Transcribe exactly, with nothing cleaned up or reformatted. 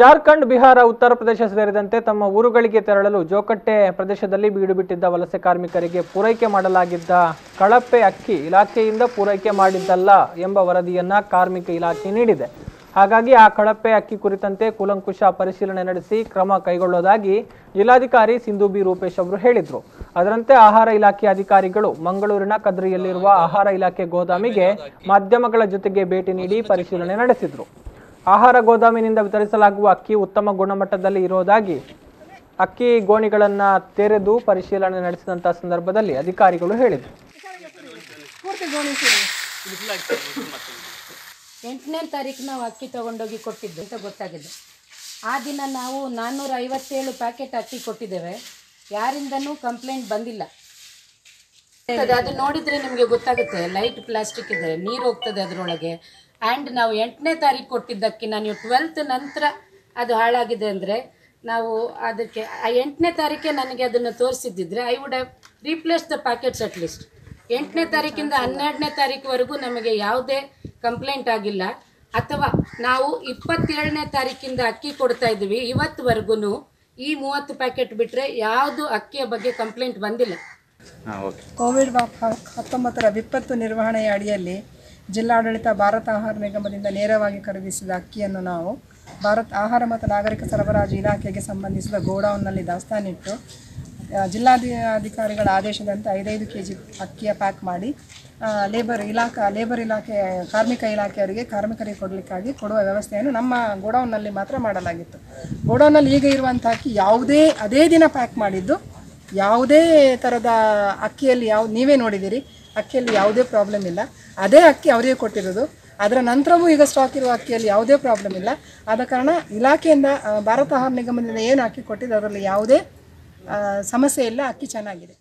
ಜಾರ್ಖಂಡ್ ಬಿಹಾರ ಉತ್ತರ ಪ್ರದೇಶ ಸೇರಿದಂತೆ ತಮ್ಮ ಊರುಗಳಿಗೆ ತೆರಳಲು ಜೋಕಟ್ಟೆ ಪ್ರದೇಶದಲ್ಲಿ ಬೀಡುಬಿಟ್ಟಿದ್ದ ವಲಸೆ ಕಾರ್ಮಿಕರಿಗೆ ಪೂರೈಕೆ ಮಾಡಲಾಗಿದ್ದ ಕಳಪೆ ಅಕ್ಕಿ ಇಲಾಖೆಯಿಂದ ಪೂರೈಕೆ ಮಾಡಿದ್ದಲ್ಲ ಎಂಬ ವರದಿಯನ್ನು ಕಾರ್ಮಿಕ ಇಲಾಖೆ ನೀಡಿದೆ। ಹಾಗಾಗಿ ಆ ಕಳಪೆ ಅಕ್ಕಿ ಕುರಿತಂತೆ ಕೂಲಂಕುಷ ಪರಿಶೀಲನೆ ನಡೆಸಿ ಕ್ರಮ ಕೈಗೊಳ್ಳೋದಾಗಿ ಜಿಲ್ಲಾಧಿಕಾರಿ ಸಿಂಧು ಬಿ ರೂಪೇಶ್ ಅವರು ಹೇಳಿದರು। ಅದರಂತೆ ಆಹಾರ ಇಲಾಖೆ ಅಧಿಕಾರಿಗಳು ಮಂಗಳೂರಿನ ಕದ್ರಿಯಲ್ಲಿರುವ ಆಹಾರ ಇಲಾಖೆ ಗೋದಾಮಿಗೆ ಮಾಧ್ಯಮಗಳ ಜೊತೆಗೆ ಭೇಟಿ ನೀಡಿ ಪರಿಶೀಲನೆ ನಡೆಸಿದರು। ಆಹಾರ ಗೋದಾಮಿನಿಂದ ವಿತರಿಸಲಾಗುವ ಅಕ್ಕಿ ಉತ್ತಮ ಗುಣಮಟ್ಟದಲ್ಲಿ ಇರೋದಾಗಿ ಅಕ್ಕಿ ಗೋಣಿಗಳನ್ನು ತೆರೆದು ಪರಿಶೀಲನೆ ನಡೆಸಿದಂತ ಸಂದರ್ಭದಲ್ಲಿ ಅಧಿಕಾರಿಗಳು ಹೇಳಿದರು। ಎಂಟನೇ ತಾರೀಕು ನಾವು ಅಕ್ಕಿ ತಗೊಂಡೋಗಿ ಕೊಟ್ಟಿದ್ದು ಅಂತ ಗೊತ್ತಾಗಿದೆ। ಆ ದಿನ ನಾವು ನಾನ್ನೂರ ಐವತ್ತೇಳು ಪ್ಯಾಕೆಟ್ ಅಕ್ಕಿ ಕೊಟ್ಟಿದ್ದೇವೆ, ಯಾರಿಂದನೂ ಕಂಪ್ಲೇಂಟ್ ಬಂದಿಲ್ಲ। ಅದು ನೋಡಿದರೆ ನಿಮಗೆ ಗೊತ್ತಾಗುತ್ತೆ, ಲೈಟ್ ಪ್ಲಾಸ್ಟಿಕ್ ಇದೆ, ನೀರು ಹೋಗ್ತದೆ ಅದರೊಳಗೆ। ಆ್ಯಂಡ್ ನಾವು ಎಂಟನೇ ತಾರೀಕು ಕೊಟ್ಟಿದ್ದಕ್ಕೆ ನಾನು ಟ್ವೆಲ್ತ್ ನಂತರ ಅದು ಹಾಳಾಗಿದೆ ಅಂದರೆ ನಾವು ಅದಕ್ಕೆ ಆ ಎಂಟನೇ ತಾರೀಕೆ ನನಗೆ ಅದನ್ನು ತೋರಿಸಿದ್ದಿದ್ರೆ I would have replace the packets at least. ಎಂಟನೇ ತಾರೀಕಿಂದ ಹನ್ನೆರಡನೇ ತಾರೀಕುವರೆಗೂ ನಮಗೆ ಯಾವುದೇ ಕಂಪ್ಲೇಂಟ್ ಆಗಿಲ್ಲ, ಅಥವಾ ನಾವು ಇಪ್ಪತ್ತೇಳನೇ ತಾರೀಕಿಂದ ಅಕ್ಕಿ ಕೊಡ್ತಾ ಇದ್ದೀವಿ, ಇವತ್ತುವರೆಗೂ ಈ ಮೂವತ್ತು ಪ್ಯಾಕೆಟ್ ಬಿಟ್ಟರೆ ಯಾವುದು ಅಕ್ಕಿಯ ಬಗ್ಗೆ ಕಂಪ್ಲೇಂಟ್ ಬಂದಿಲ್ಲ। ಕೋವಿಡ್ ಹತ್ತೊಂಬತ್ತರ ವಿಪತ್ತು ನಿರ್ವಹಣೆಯ ಅಡಿಯಲ್ಲಿ ಜಿಲ್ಲಾಡಳಿತ ಭಾರತ ಆಹಾರ ನಿಗಮದಿಂದ ನೇರವಾಗಿ ಖರೀದಿಸಿದ ಅಕ್ಕಿಯನ್ನು ನಾವು ಭಾರತ ಆಹಾರ ಮತ್ತು ನಾಗರಿಕ ಸರಬರಾಜು ಇಲಾಖೆಗೆ ಸಂಬಂಧಿಸಿದ ಗೋಡೌನ್ನಲ್ಲಿ ದಾಸ್ತಾನಿಟ್ಟು ಜಿಲ್ಲಾಧಿಕಾರಿಗಳ ಆದೇಶದಂತೆ ಐದೈದು ಕೆ ಜಿ ಅಕ್ಕಿಯ ಪ್ಯಾಕ್ ಮಾಡಿ ಲೇಬರ್ ಇಲಾಖಾ ಲೇಬರ್ ಇಲಾಖೆ ಕಾರ್ಮಿಕ ಇಲಾಖೆಯವರಿಗೆ ಕಾರ್ಮಿಕರಿಗೆ ಕೊಡಲಿಕ್ಕಾಗಿ ಕೊಡುವ ವ್ಯವಸ್ಥೆಯನ್ನು ನಮ್ಮ ಗೋಡೌನ್ನಲ್ಲಿ ಮಾತ್ರ ಮಾಡಲಾಗಿತ್ತು। ಗೋಡೌನಲ್ಲಿ ಈಗ ಇರುವಂಥ ಅಕ್ಕಿ ಯಾವುದೇ ಅದೇ ದಿನ ಪ್ಯಾಕ್ ಮಾಡಿದ್ದು, ಯಾವುದೇ ಥರದ ಅಕ್ಕಿಯಲ್ಲಿ ಯಾವ ನೀವೇ ನೋಡಿದ್ದೀರಿ, ಅಕ್ಕಿಯಲ್ಲಿ ಯಾವುದೇ ಪ್ರಾಬ್ಲಮ್ ಇಲ್ಲ, ಅದೇ ಅಕ್ಕಿ ಅವರಿಗೆ ಕೊಟ್ಟಿರೋದು। ಅದರ ನಂತರವೂ ಈಗ ಸ್ಟಾಕ್ ಇರುವ ಅಕ್ಕಿಯಲ್ಲಿ ಯಾವುದೇ ಪ್ರಾಬ್ಲಮ್ ಇಲ್ಲ, ಆದ ಕಾರಣ ಇಲಾಖೆಯಿಂದ ಭಾರತ ಆಹಾರ ನಿಗಮದಿಂದ ಏನು ಅಕ್ಕಿ ಕೊಟ್ಟಿದ್ದು ಅದರಲ್ಲಿ ಯಾವುದೇ ಸಮಸ್ಯೆ ಇಲ್ಲ, ಅಕ್ಕಿ ಚೆನ್ನಾಗಿದೆ।